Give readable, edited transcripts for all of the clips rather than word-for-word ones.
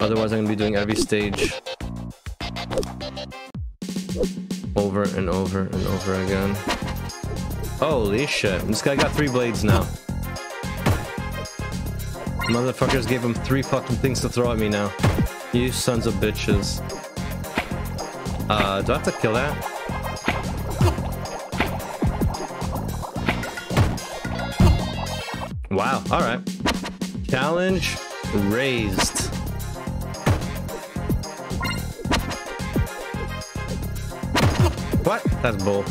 Otherwise, I'm going to be doing every stage over and over and over again. Holy shit. This guy got 3 blades now. Motherfuckers gave him 3 fucking things to throw at me now. You sons of bitches. Do I have to kill that? Wow, alright. Challenge raised. What? That's bull.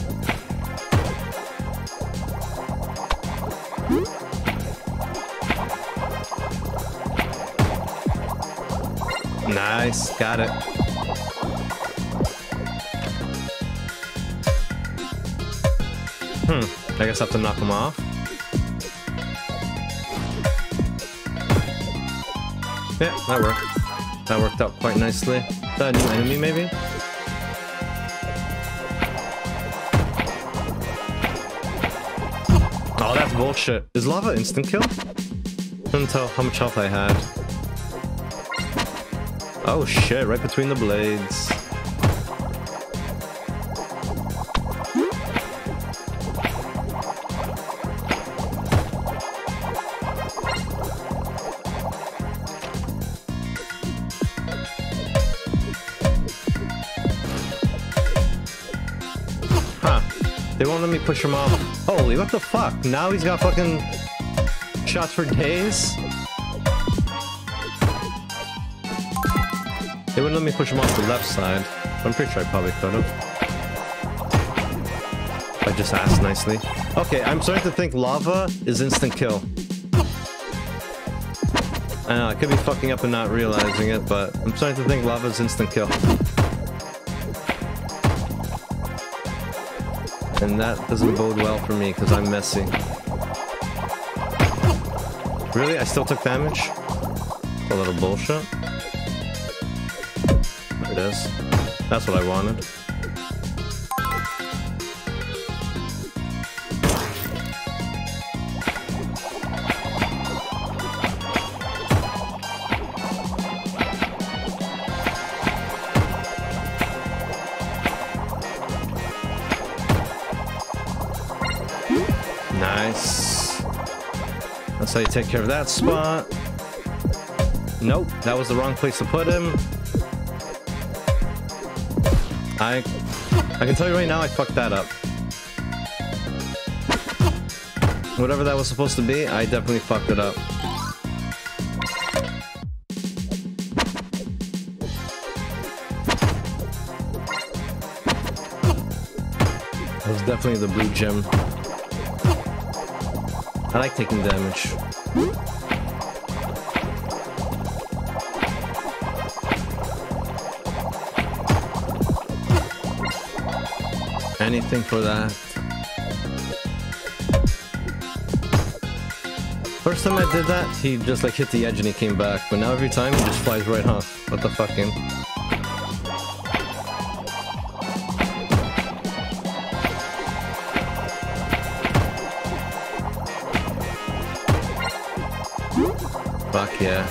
Nice, got it. I guess I have to knock him off. Yeah, that worked. That worked out quite nicely. Is that a new enemy, maybe? Oh, that's bullshit. Is lava instant kill? Couldn't tell how much health I had. Oh shit, right between the blades. They won't let me push him off. Holy, what the fuck? Now he's got fucking shots for days? They wouldn't let me push him off the left side. I'm pretty sure I probably could've. I just asked nicely. Okay, I'm starting to think lava is instant kill. I know, I could be fucking up and not realizing it, but I'm starting to think lava is instant kill. And that doesn't bode well for me, because I'm messy. Really? I still took damage? A little bullshit. There it is. That's what I wanted. Nice. That's how you take care of that spot. Nope, that was the wrong place to put him. I can tell you right now I fucked that up. Whatever that was supposed to be, I definitely fucked it up. That was definitely the blue gem. I like taking damage. Anything for that. First time I did that, he just like hit the edge and he came back, but now every time he just flies right off. What the fucking... Fuck yeah.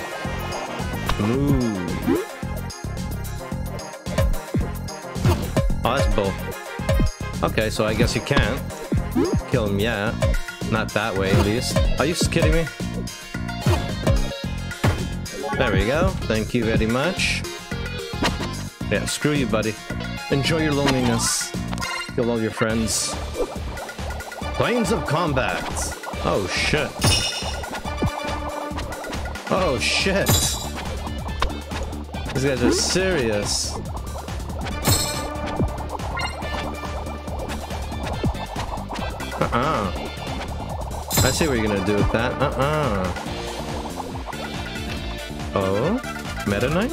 Move. Oh, that's bull. Okay, so I guess you can't kill him yet. Not that way, at least. Are you kidding me? There we go. Thank you very much. Yeah, screw you, buddy. Enjoy your loneliness. Kill all your friends. Planes of Combat. Oh, shit. Oh shit! These guys are serious. I see what you're gonna do with that. Oh? Meta Knight?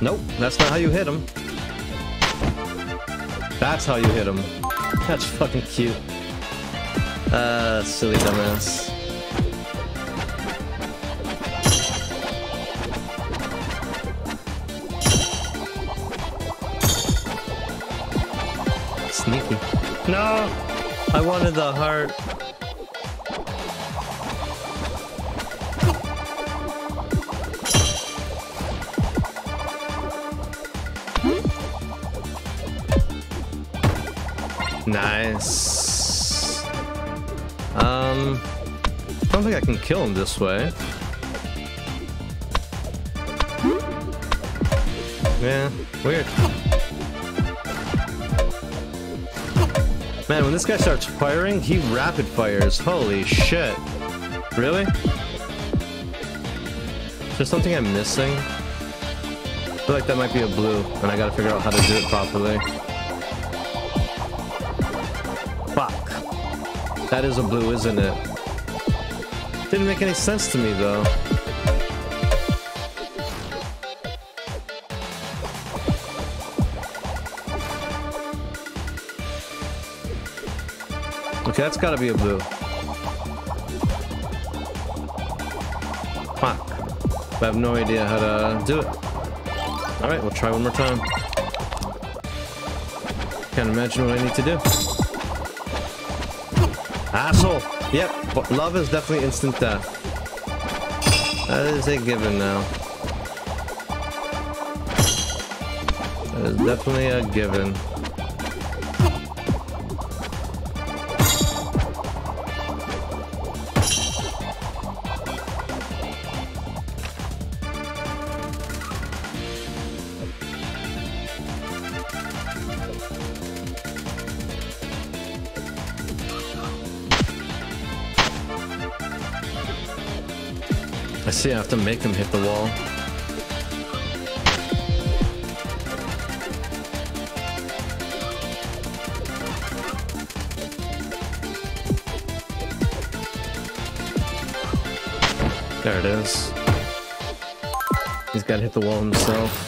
Nope, that's not how you hit him. That's how you hit him. That's fucking cute. Silly dumbass. No! I wanted the heart. Nice. I don't think I can kill him this way. Yeah, weird. Man, when this guy starts firing, he rapid fires. Holy shit. Really? Is there something I'm missing? I feel like that might be a blue, and I gotta figure out how to do it properly. Fuck. That is a blue, isn't it? Didn't make any sense to me, though. Okay, that's gotta be a blue. Fuck. I have no idea how to do it. Alright, we'll try one more time. Can't imagine what I need to do. Asshole! Yep, but love is definitely instant death. That is a given now. That is definitely a given. I see, I have to make them hit the wall. There it is. He's gotta hit the wall himself.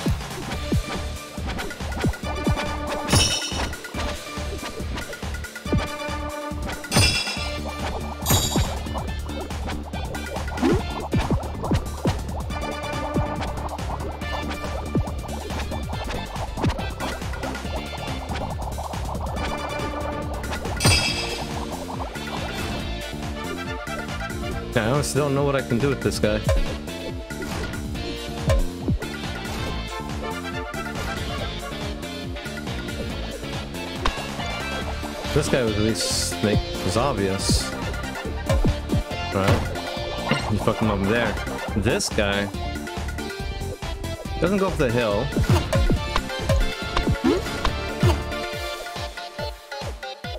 I honestly don't know what I can do with this guy. This guy would at least make it obvious. Alright. You fuck him up there. This guy doesn't go up the hill.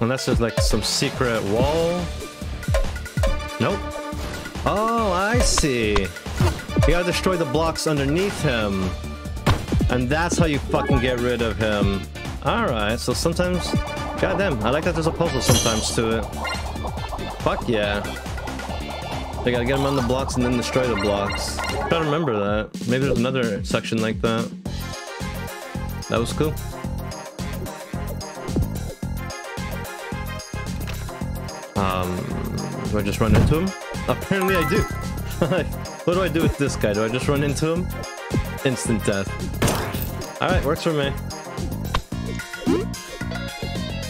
Unless there's like some secret wall. Nope. Oh, I see. You gotta destroy the blocks underneath him. And that's how you fucking get rid of him. Alright, so sometimes... Goddamn, I like that there's a puzzle sometimes to it. Fuck yeah. You gotta get him on the blocks and then destroy the blocks. Gotta remember that. Maybe there's another section like that. That was cool. Do I just run into him? Apparently I do. What do I do with this guy? Do I just run into him? Instant death. Alright, works for me.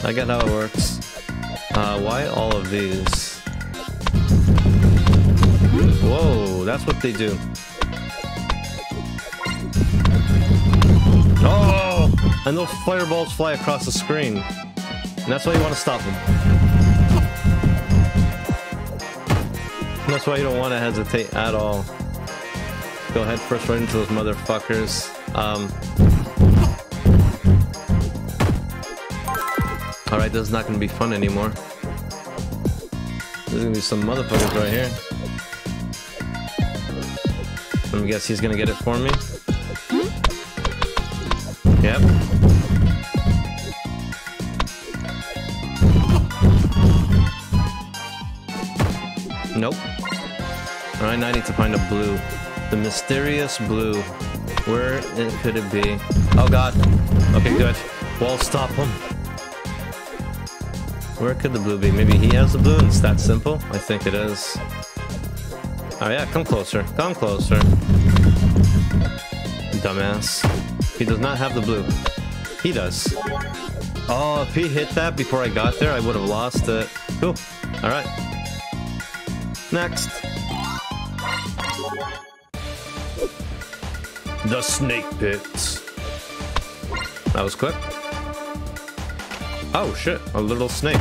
I get how it works. Why all of these? Whoa, that's what they do. Oh! And those fireballs fly across the screen. And that's why you want to stop them. That's why you don't want to hesitate at all. Go ahead first right into those motherfuckers. Alright, this is not going to be fun anymore. There's going to be some motherfuckers right here. Let me guess he's going to get it for me. Yep. Nope. Alright, now I need to find a blue. The mysterious blue. Where could it be? Oh god. Okay, good. Wall stop him. Where could the blue be? Maybe he has the blue and it's that simple? I think it is. Oh yeah, come closer. Come closer. Dumbass. He does not have the blue. He does. Oh, if he hit that before I got there, I would have lost it. Cool. Alright. Next. The snake pits. That was quick. Oh shit, a little snake.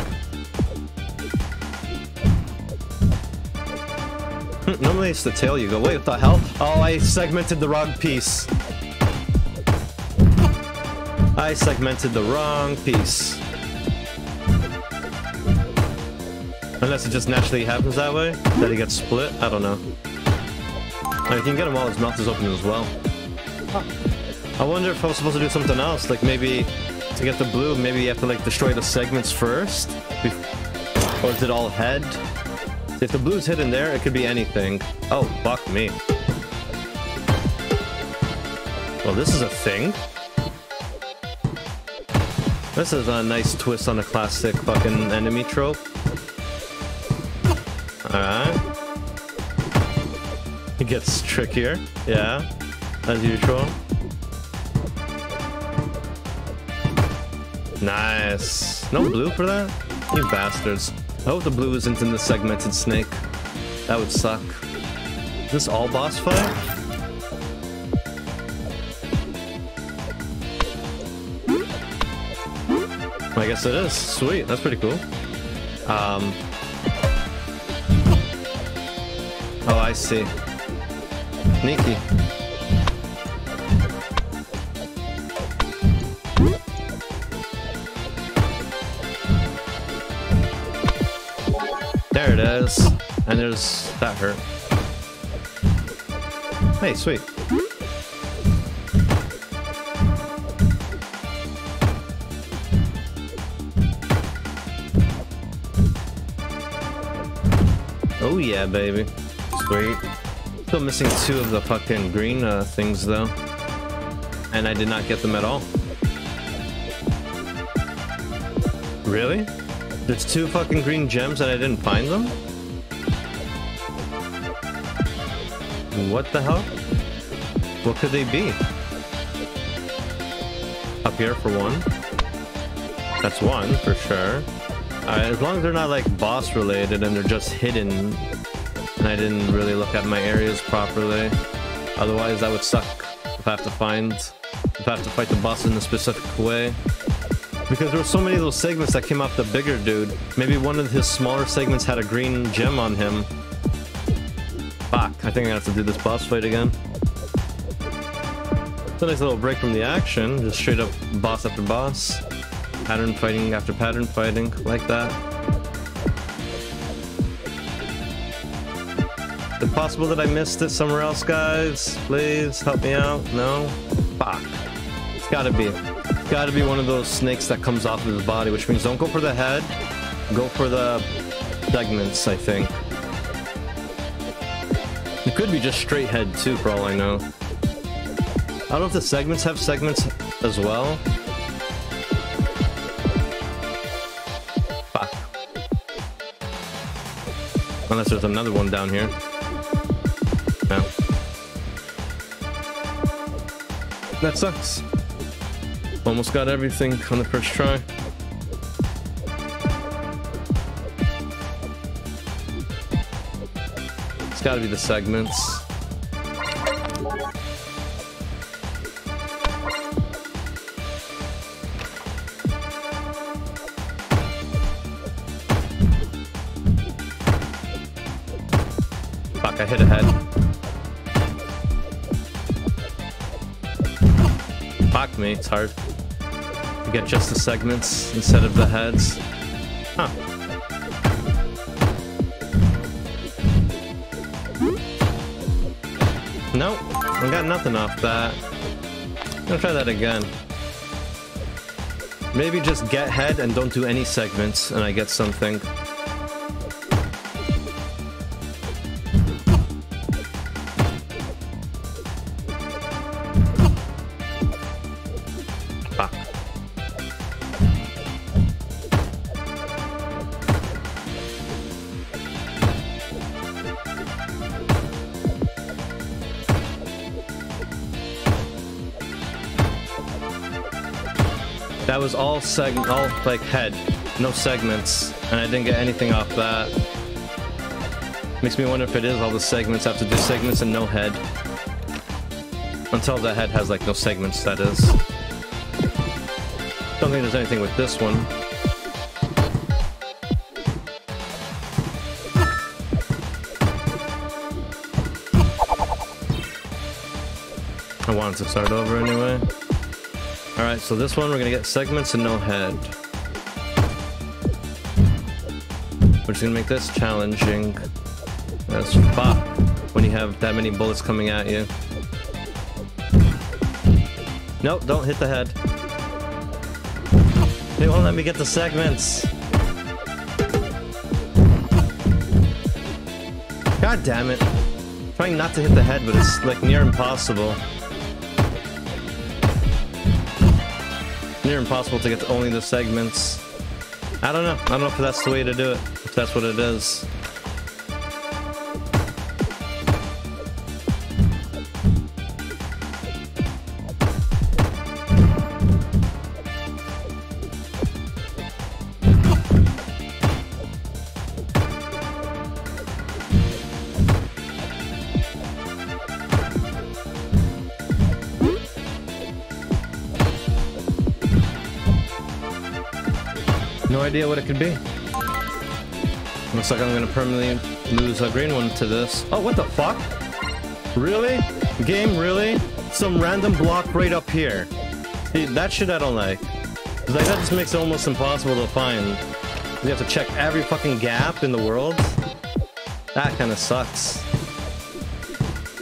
Normally it's the tail you go, wait, what the hell? Oh, I segmented the wrong piece. I segmented the wrong piece. Unless it just naturally happens that way, that it gets split, I don't know. And you can get him while his mouth is open as well. I wonder if I was supposed to do something else, like maybe to get the blue, maybe you have to like destroy the segments first? Or is it all head? If the blue's hidden there, it could be anything. Oh, fuck me. Well, this is a thing. This is a nice twist on a classic fucking enemy trope. Alright. It gets trickier. Yeah. As usual. Nice. No blue for that? You bastards. I hope the blue isn't in the segmented snake. That would suck. Is this all boss fight? I guess it is. Sweet. That's pretty cool. Oh, I see. Sneaky. There it is. And there's... that hurt. Hey, sweet. Oh yeah, baby. Sweet. Still missing two of the fucking green things though. And I did not get them at all. Really? There's two fucking green gems and I didn't find them? What the hell? What could they be? Up here for one. That's one for sure. Alright, as long as they're not like boss related and they're just hidden. And I didn't really look at my areas properly. Otherwise, that would suck if I have to fight the boss in a specific way. Because there were so many little segments that came off the bigger dude. Maybe one of his smaller segments had a green gem on him. Fuck, I think I have to do this boss fight again. It's a nice little break from the action. Just straight up boss after boss. Pattern fighting after pattern fighting, like that. Is it possible that I missed it somewhere else, guys? Please help me out. No? Fuck. It's gotta be. It's gotta be one of those snakes that comes off of the body, which means don't go for the head. Go for the segments, I think. It could be just straight head, too, for all I know. I don't know if the segments have segments as well. Fuck. Unless there's another one down here. No. That sucks. Almost got everything on the first try. It's gotta be the segments. Fuck, I hit a head. Fuck me, it's hard to get just the segments instead of the heads. Huh. Nope, I got nothing off that. I'm gonna try that again. Maybe just get head and don't do any segments and I get something. That was all like head, no segments, and I didn't get anything off that. Makes me wonder if it is all the segments after the segments and no head. Until the head has like no segments, that is. Don't think there's anything with this one. I wanted to start over anyway. Alright, so this one we're gonna get segments and no head. We're just gonna make this challenging as fuck when you have that many bullets coming at you. Nope, don't hit the head. They won't let me get the segments. God damn it. I'm trying not to hit the head, but it's like near impossible. Near impossible to get to only the segments. I don't know. I don't know if that's the way to do it. If that's what it is. No idea what it could be. Looks like I'm gonna permanently lose a green one to this. Oh, what the fuck? Really? Game, really? Some random block right up here. See, that shit I don't like. Like, that just makes it almost impossible to find. You have to check every fucking gap in the world. That kind of sucks.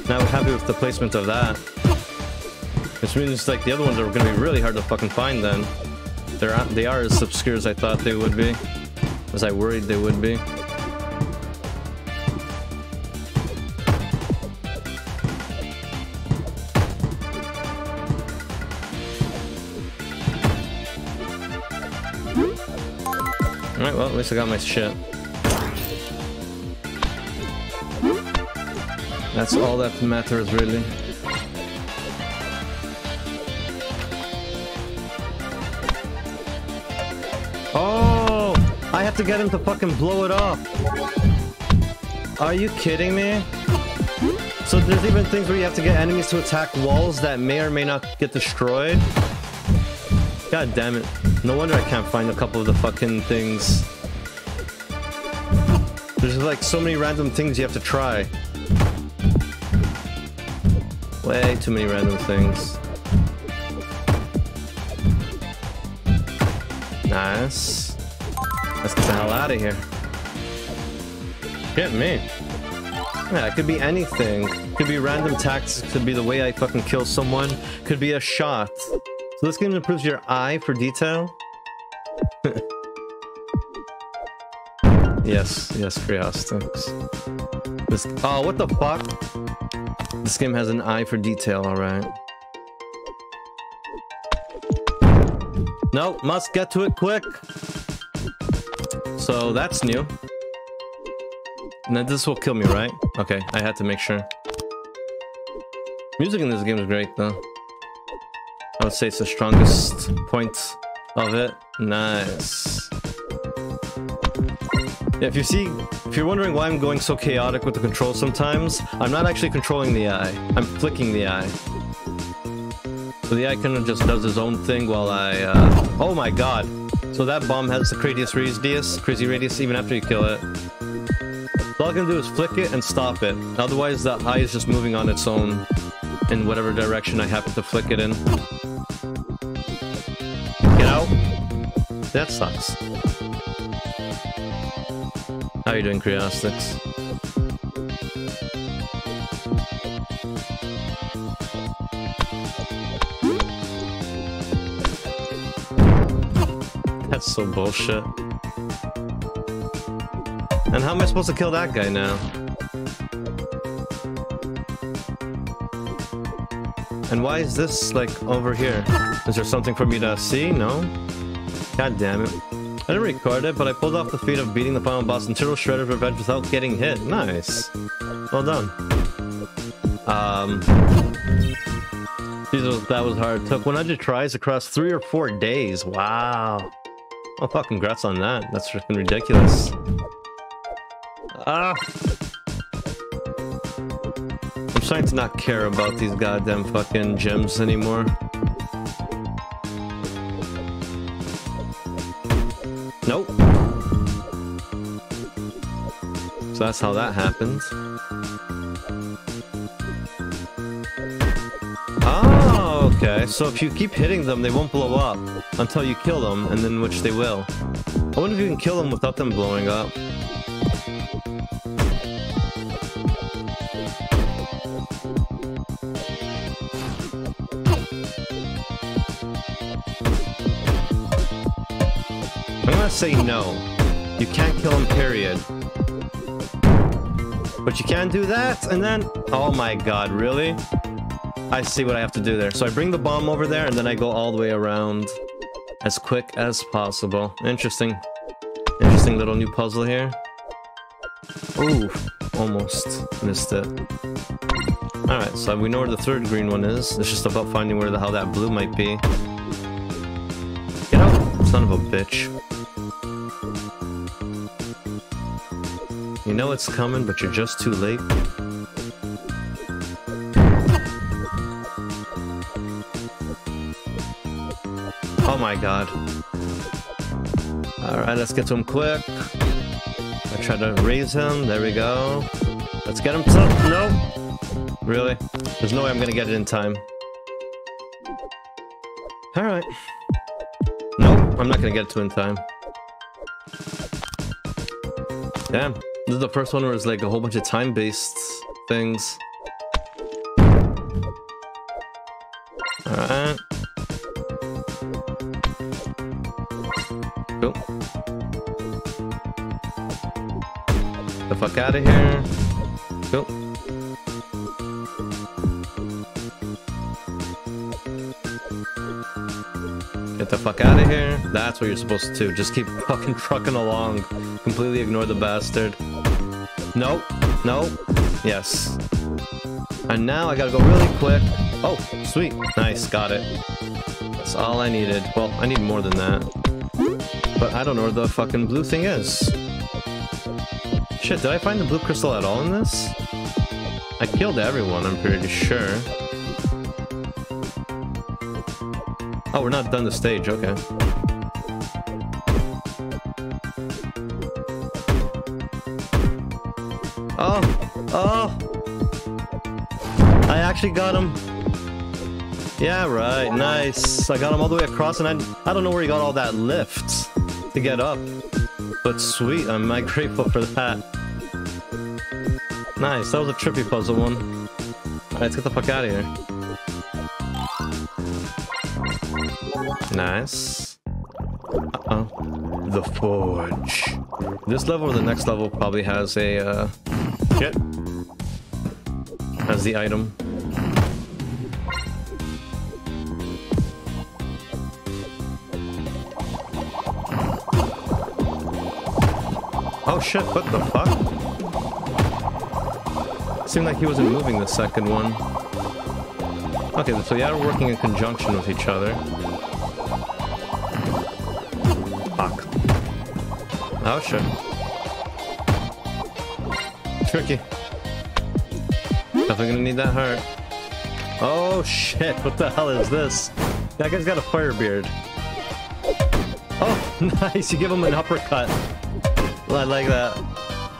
Not happy with the placement of that. Which means, like, the other ones are gonna be really hard to fucking find then. They are as obscure as I thought they would be. As I worried they would be. Alright, well, at least I got my shit. That's all that matters, really. Oh, I have to get him to fucking blow it up. Are you kidding me? So there's even things where you have to get enemies to attack walls that may or may not get destroyed. God damn it. No wonder I can't find a couple of the fucking things. There's like so many random things you have to try. Way too many random things. Nice. Let's get the hell out of here. Get me. Yeah, it could be anything. Could be random tactics. Could be the way I fucking kill someone. Could be a shot. So this game improves your eye for detail. Yes, yes, Krios, thanks. Oh, what the fuck? This game has an eye for detail, alright. No, must get to it quick. So that's new. Now this will kill me, right? Okay, I had to make sure. Music in this game is great, though. I would say it's the strongest point of it. Nice. Yeah, if you're wondering why I'm going so chaotic with the controls sometimes, I'm not actually controlling the eye. I'm flicking the eye. So the icon just does his own thing while I, oh my god! So that bomb has the crazy radius even after you kill it. All I can do is flick it and stop it. Otherwise, the eye is just moving on its own in whatever direction I happen to flick it in. Get out! That sucks. How are you doing, Kriostix? That's so bullshit. And how am I supposed to kill that guy now? And why is this, like, over here? Is there something for me to see? No? God damn it. I didn't record it, but I pulled off the feat of beating the final boss in Turtle Shredder's Revenge without getting hit. Nice. Well done. That was hard. Took 100 tries across 3 or 4 days. Wow. Oh, fuck, congrats on that. That's freaking ridiculous. Ah! I'm starting to not care about these goddamn fucking gems anymore. Nope. So that's how that happens. Ah! Okay, so if you keep hitting them, they won't blow up until you kill them, and then which they will. I wonder if you can kill them without them blowing up. I'm gonna say no. You can't kill them, period. But you can do that, and then... Oh my god, really? I see what I have to do there. So I bring the bomb over there, and then I go all the way around as quick as possible. Interesting. Interesting little new puzzle here. Ooh, almost missed it. Alright, so we know where the third green one is. It's just about finding where the hell that blue might be. Get out, son of a bitch. You know it's coming, but you're just too late. Oh my god. Alright, let's get to him quick. I try to raise him. There we go. Let's get him to... No! Really? There's no way I'm gonna get it in time. Alright. Nope, I'm not gonna get it to in time. Damn. This is the first one where it's like a whole bunch of time-based things. Alright. Cool. The fuck out of here. Cool. Get the fuck out of here. That's what you're supposed to do. Just keep fucking trucking along. Completely ignore the bastard. Nope. Nope. Yes. And now I gotta go really quick. Oh, sweet. Nice. Got it. That's all I needed. Well, I need more than that. But I don't know where the fucking blue thing is. Shit, did I find the blue crystal at all in this? I killed everyone, I'm pretty sure. Oh, we're not done the stage, okay. Oh! Oh! I actually got him! Yeah, right, nice. I got him all the way across, and I don't know where he got all that lift to get up. But sweet, I'm mad grateful for that. Nice, that was a trippy puzzle one. Alright, let's get the fuck out of here. Nice. Uh-oh. The Forge. This level or the next level probably has a, shit. Has the item. Oh shit, what the fuck? Seemed like he wasn't moving the second one. Okay, so yeah, we're working in conjunction with each other. Fuck. Oh shit. Tricky. Definitely gonna need that heart. Oh shit, what the hell is this? That guy's got a fire beard. Oh, nice, you give him an uppercut. I like that.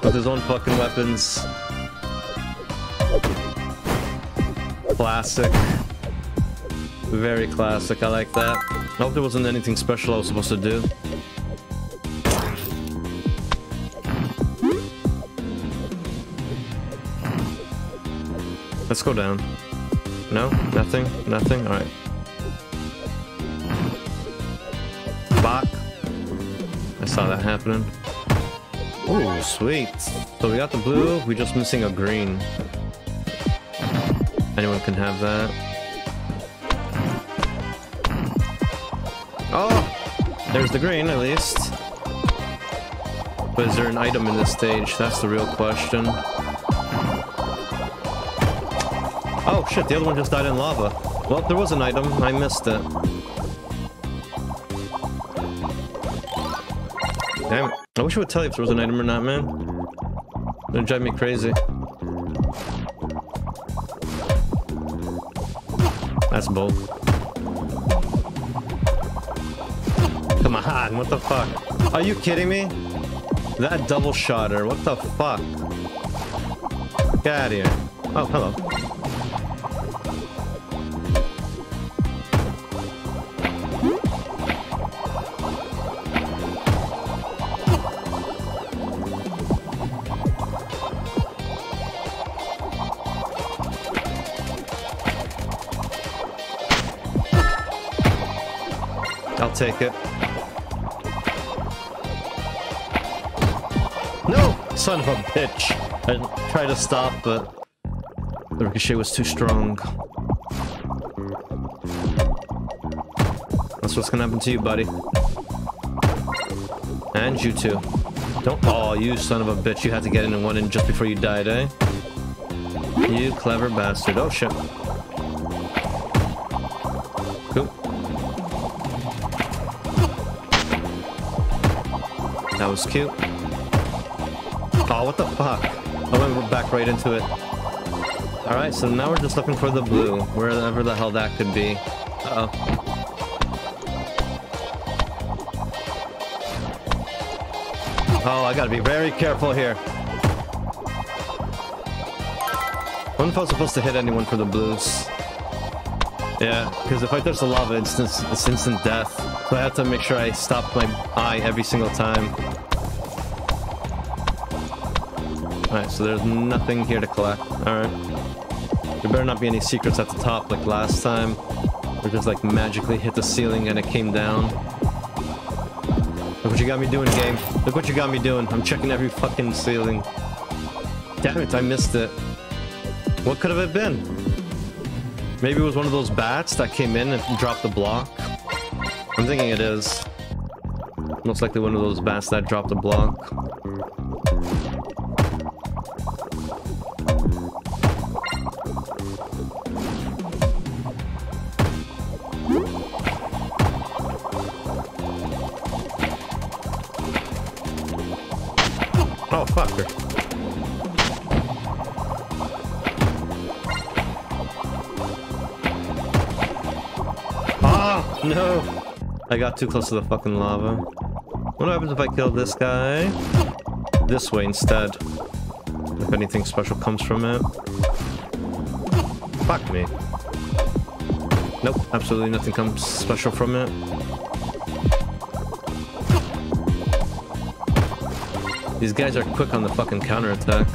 With his own fucking weapons. Classic. Very classic, I like that. I hope there wasn't anything special I was supposed to do. Let's go down. No? Nothing? Nothing? Alright. Fuck. I saw that happening. Ooh, sweet. So we got the blue, we're just missing a green. Anyone can have that. Oh! There's the green, at least. But is there an item in this stage? That's the real question. Oh shit, the other one just died in lava. Well, there was an item, I missed it. Damn it. I wish it would tell you if there was an item or not, man. It'd drive me crazy. That's bold. Come on, what the fuck? Are you kidding me? That double shotter, what the fuck? Get out of here. Oh, hello. I'll take it. No! Son of a bitch! I tried to stop, but the ricochet was too strong. That's what's gonna happen to you, buddy. And you too. Don't— oh, you son of a bitch, you had to get in and one in just before you died, eh? You clever bastard. Oh shit. Cool. That was cute. Oh, what the fuck? I went back right into it. Alright, so now we're just looking for the blue, wherever the hell that could be. Uh-oh. Oh, I gotta be very careful here. I'm not supposed to hit anyone for the blues. Yeah, because if I touch the lava, it's instant death. So I have to make sure I stop my eye every single time. Alright, so there's nothing here to collect. Alright. There better not be any secrets at the top like last time. We just like magically hit the ceiling and it came down. Look what you got me doing, game. Look what you got me doing. I'm checking every fucking ceiling. Damn it, I missed it. What could have it been? Maybe it was one of those bats that came in and dropped the block. I'm thinking it is. Most likely one of those bats that dropped the block. Oh, fucker. Ah, no! I got too close to the fucking lava. What happens if I kill this guy? This way instead. If anything special comes from it. Fuck me. Nope, absolutely nothing comes special from it. These guys are quick on the fucking counterattack.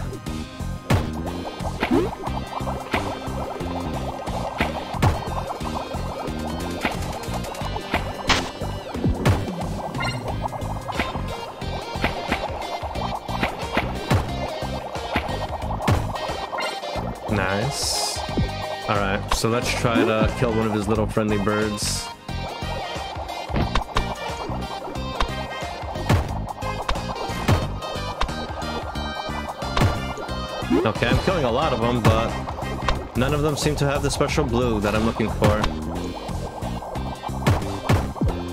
Nice. Alright, so let's try to kill one of his little friendly birds. Okay, I'm killing a lot of them, but none of them seem to have the special blue that I'm looking for.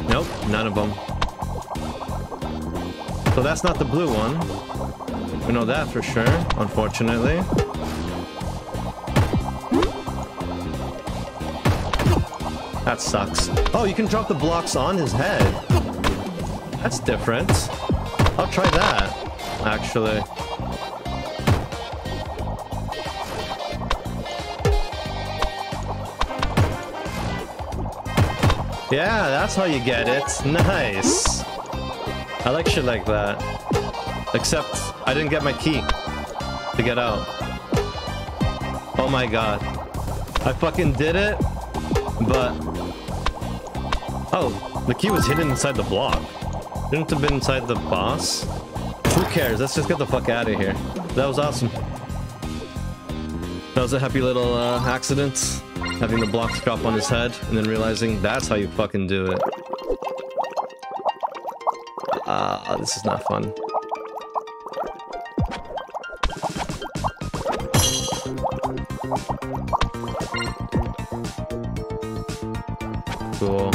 Nope, none of them. So that's not the blue one. We know that for sure, unfortunately. That sucks. Oh, you can drop the blocks on his head. That's different. I'll try that, actually. Yeah, that's how you get it. Nice. I like shit like that. Except, I didn't get my key to get out. Oh my god. I fucking did it, but... Oh, the key was hidden inside the block. Shouldn't it have been inside the boss? Who cares? Let's just get the fuck out of here. That was awesome. That was a happy little accident. Having the blocks drop on his head, and then realizing that's how you fucking do it. Ah, this is not fun. Cool.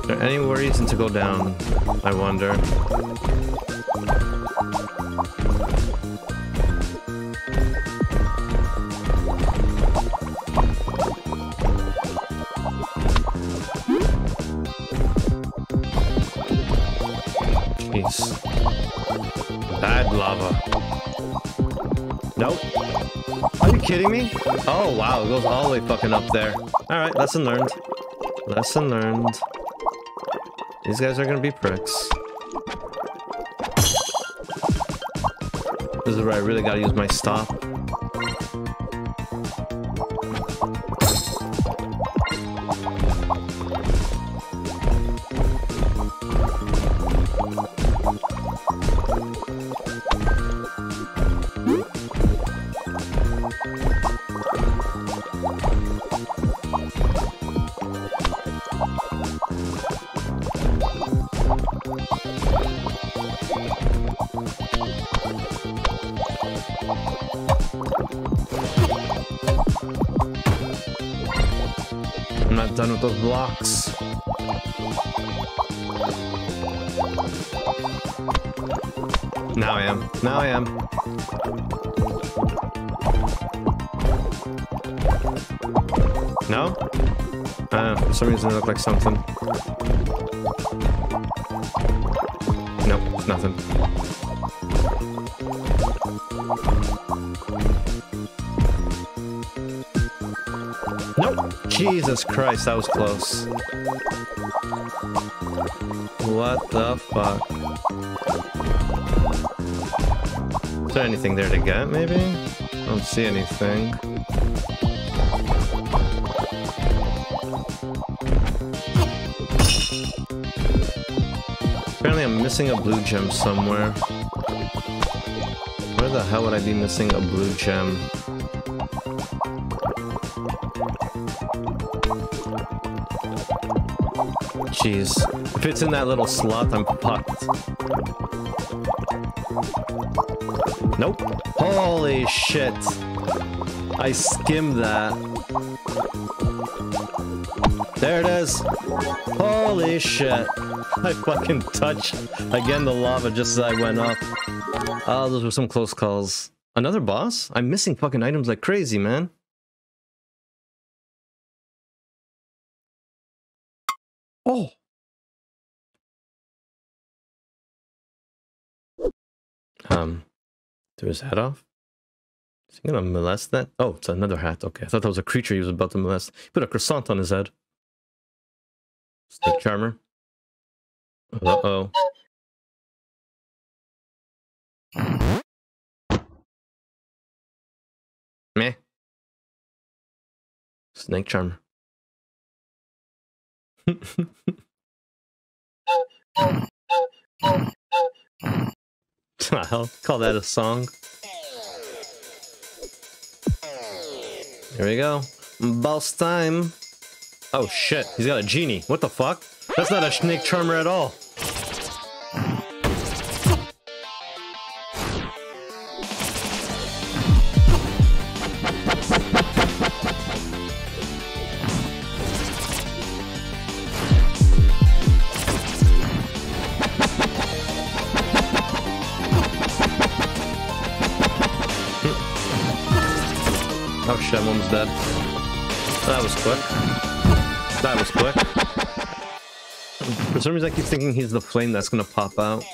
Is there any reason to go down, I wonder? Bad lava. Nope. Are you kidding me? Oh wow, it goes all the way fucking up there. Alright, lesson learned. Lesson learned. These guys are gonna be pricks. This is where I really gotta use my stop. I'm not done with those blocks. Now I am. Now I am. No? For some reason it looked like something. Nope, nothing. Nope. Jesus Christ, that was close. What the fuck? Is there anything there to get, maybe? I don't see anything. Apparently I'm missing a blue gem somewhere. Where the hell would I be missing a blue gem? Jeez. If it's in that little slot, I'm fucked. Nope. Holy shit. I skimmed that. There it is. Holy shit. I fucking touched again the lava just as I went up. Oh, those were some close calls. Another boss? I'm missing fucking items like crazy, man. Oh. Threw his hat off. Is he gonna molest that? Oh, it's another hat. Okay, I thought that was a creature he was about to molest. He put a croissant on his head. Stick charmer. Uh-oh. Meh. Snake charmer. I'll call that a song. Here we go. Boss time. Oh shit, he's got a genie. What the fuck? That's not a snake charmer at all. Oh shit, I'm almost dead. That was quick. That was quick. For some reason I keep thinking he's the flame that's gonna pop out.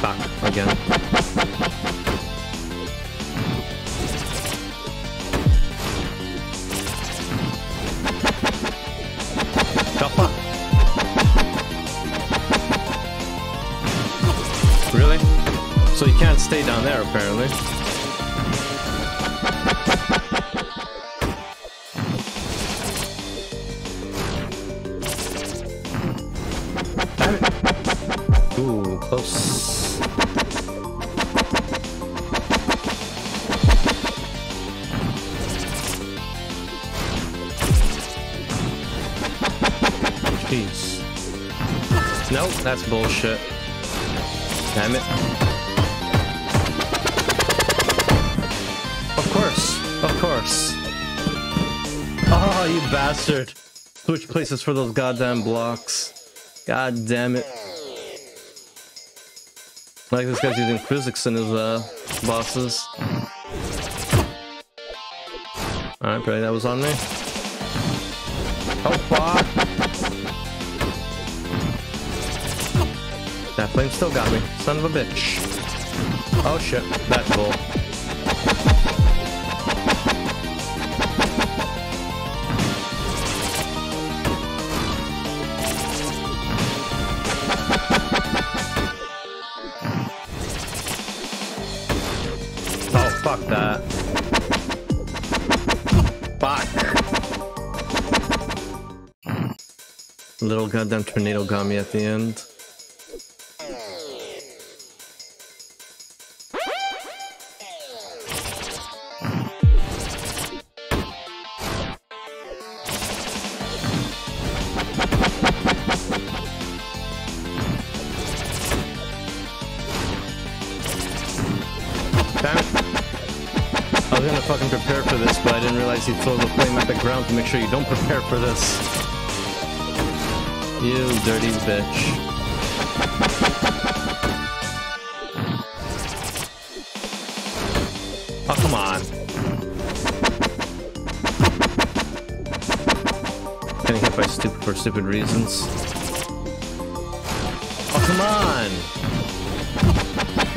Fuck, again. Really? So you can't stay down there, apparently. Damn it. Ooh, close. Jeez. Nope, that's bullshit. Damn it. Of course. Of course. Oh, you bastard. Switch places for those goddamn blocks. God damn it. I like this guy's using physics in his bosses. Alright, probably that was on me. Oh, fuck. That flame still got me. Son of a bitch. Oh shit, that's bull. Oh, fuck that. Fuck. Little goddamn tornado got me at the end. fucking prepared for this, but I didn't realize he'd throw the flame at the ground to make sure you don't prepare for this. You dirty bitch. Oh, come on. Getting hit by stupid for stupid reasons. Oh, come on!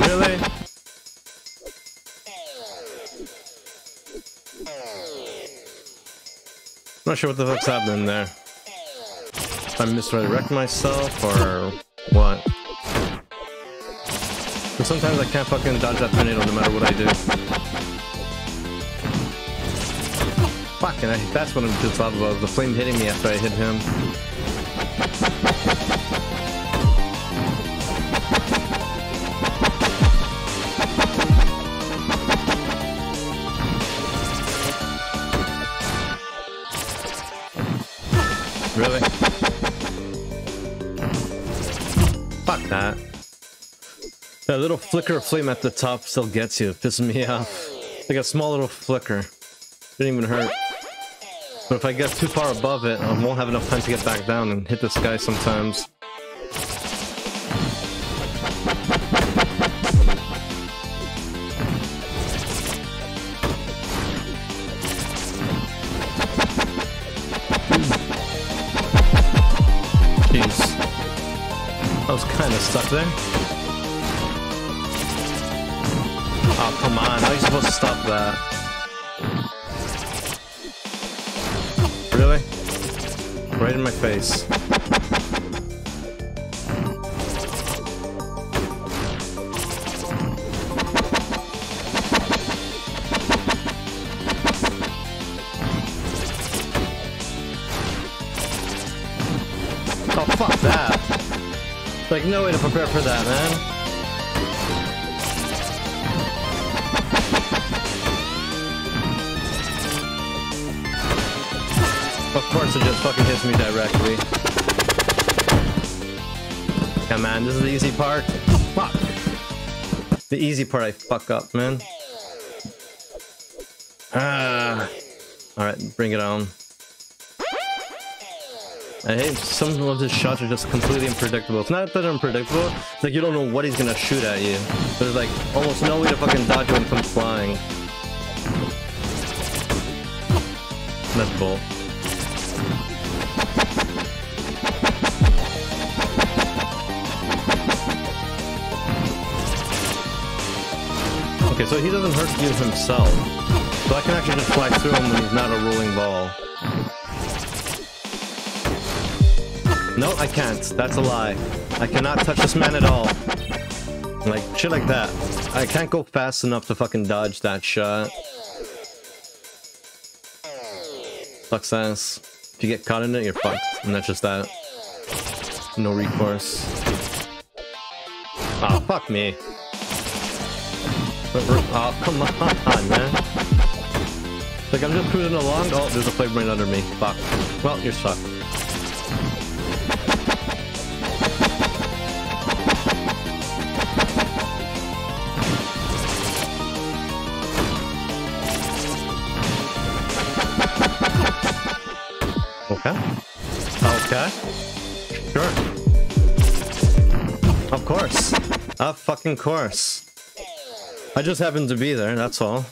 Really? I'm not sure what the fuck's happening there. If I misredirect myself or what? But sometimes I can't fucking dodge that tornado no matter what I do. Fuck, and that's what I'm just talking about, the flame hitting me after I hit him. Really? Fuck that. That little flicker of flame at the top still gets you, pissing me off. Like a small little flicker. Didn't even hurt. But if I get too far above it, I won't have enough time to get back down and hit this guy sometimes. Jeez. I was kind of stuck there. Oh, come on. How are you supposed to stop that? Really? Right in my face. Oh, fuck that! Like, no way to prepare for that, man. Of course it just fucking hits me directly. Come on, this is the easy part. Fuck! The easy part I fuck up, man. Alright, bring it on. I hate some of his shots are just completely unpredictable. It's not that they're unpredictable, it's like you don't know what he's gonna shoot at you. There's like almost no way to fucking dodge when he comes flying. That's bull. So he doesn't hurt you himself. So I can actually just fly through him when he's not a rolling ball. No, I can't. That's a lie. I cannot touch this man at all. Like, shit like that. I can't go fast enough to fucking dodge that shot. Sucks ass. If you get caught in it, you're fucked. And that's just that. No recourse. Aw, fuck me. Oh, come on, man. Like, I'm just cruising along. Oh, there's a flame right under me. Fuck. Well, you're stuck. Okay. Sure. Of course. Of fucking course. I just happened to be there, that's all.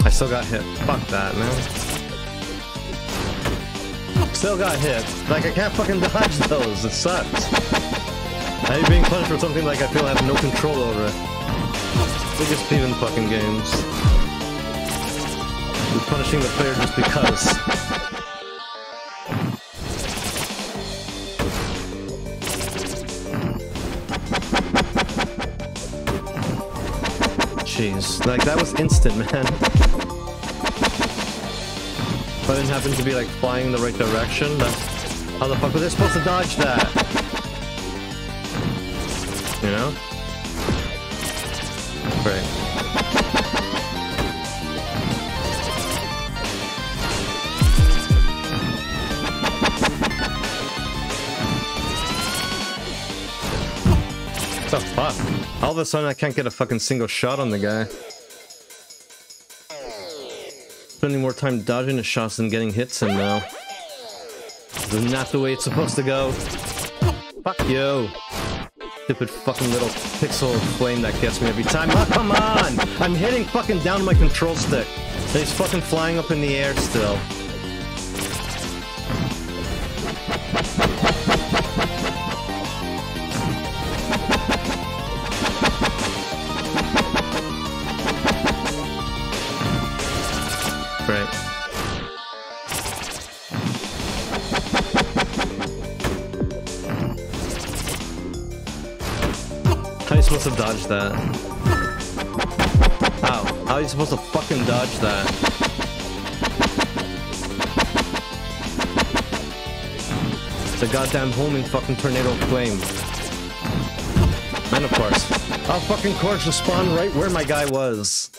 I still got hit. Fuck that, man. Still got hit. Like, I can't fucking dodge those. It sucks. I hate being punished for something like I feel I have no control over it. Biggest peeve in fucking games. Punishing the player just because. Jeez, like that was instant, man. If I didn't happen to be like flying in the right direction, that's how the fuck were they supposed to dodge that? You know? Right. the fuck? All of a sudden I can't get a fucking single shot on the guy. Spending more time dodging his shots than getting hits in now. This is not the way it's supposed to go. Fuck you. Stupid fucking little pixel flame that gets me every time. Oh, come on! I'm hitting fucking down my control stick. And he's fucking flying up in the air still. Supposed to dodge that? Ow. How are you supposed to fucking dodge that? It's a goddamn homing fucking tornado flame. And of course. Oh, fucking course, just spawned right where my guy was.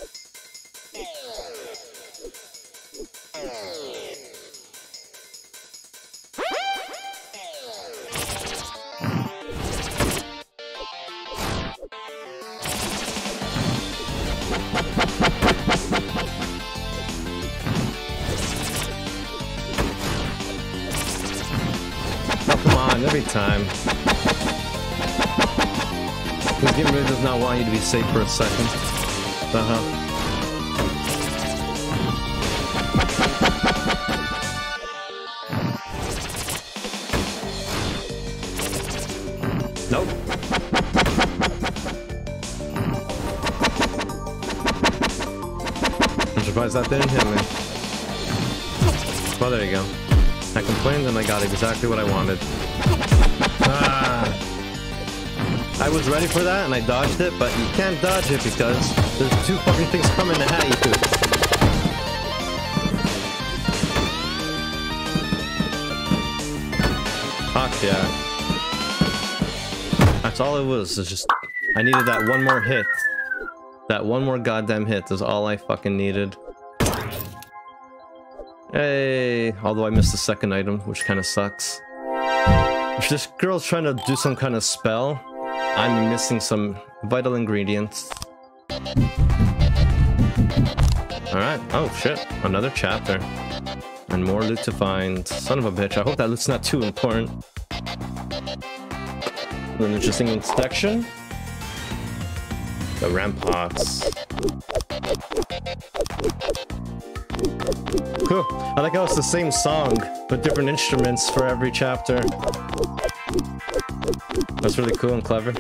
Every time. This game really does not want you to be safe for a second. Nope. I'm surprised that didn't hit me. Well, there you go. I complained and I got exactly what I wanted. Ah. I was ready for that and I dodged it, but you can't dodge it because there's two fucking things coming at you. Fuck yeah. That's all it was. It's just I needed that one more hit. That one more goddamn hit is all I fucking needed. Hey, although I missed the second item, which kind of sucks. If this girl's trying to do some kind of spell, I'm missing some vital ingredients. Alright, oh shit, another chapter. And more loot to find. Son of a bitch, I hope that loot's not too important. An interesting inspection. The ramparts. Cool. I like how it's the same song, but different instruments for every chapter. That's really cool and clever.